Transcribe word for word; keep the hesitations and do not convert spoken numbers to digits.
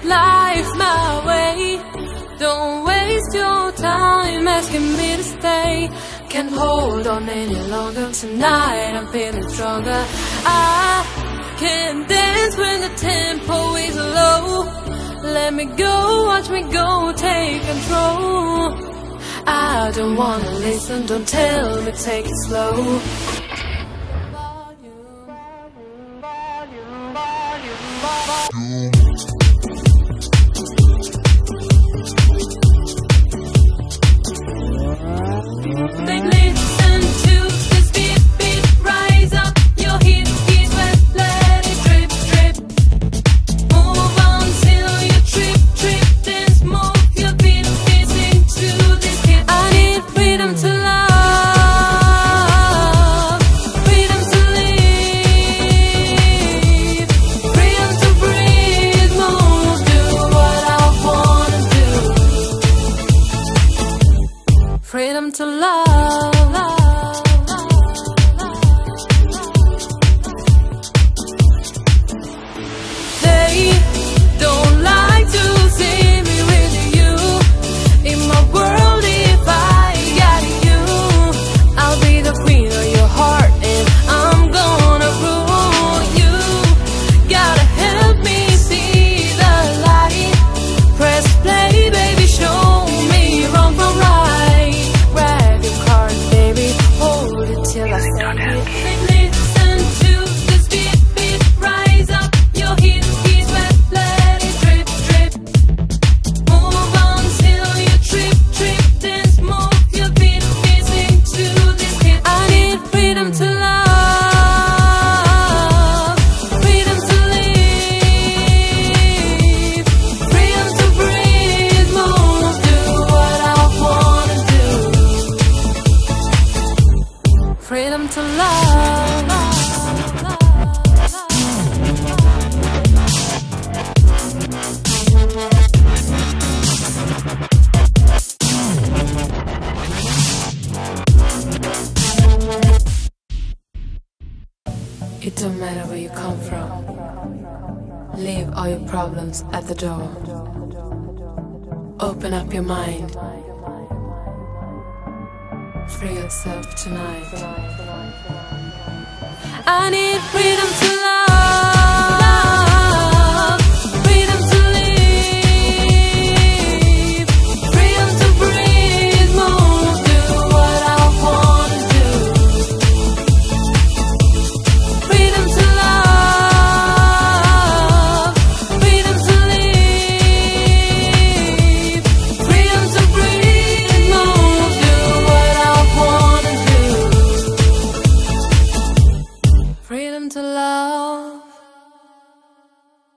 this life my way. Don't waste your time asking me to stay. Can't hold on any longer. Tonight I'm feeling stronger. I can dance when the tempo is low. Let me go, watch me go, take control. I don't wanna listen, don't tell me, take it slow. Volume, volume, volume, volume. Freedom to love, love, love, love, love. They don't like to see me with you in my world. If I got you, I'll be the queen of your heart, and I'm gonna rule you. Gotta help me see the light. Press play, baby, show me wrong from right. Till I send it. Listen to this beat, beat, rise up. Your heat, heat, sweat, let it drip, drip. Move on till you trip, trip. Dance, move your feet, dancing to this hit. I need freedom to love, freedom to live, freedom to breathe, move, do what I wanna do. Freedom to love, love, love. It don't matter where you come from. Leave all your problems at the door. Open up your mind. Free yourself tonight. I need freedom to love.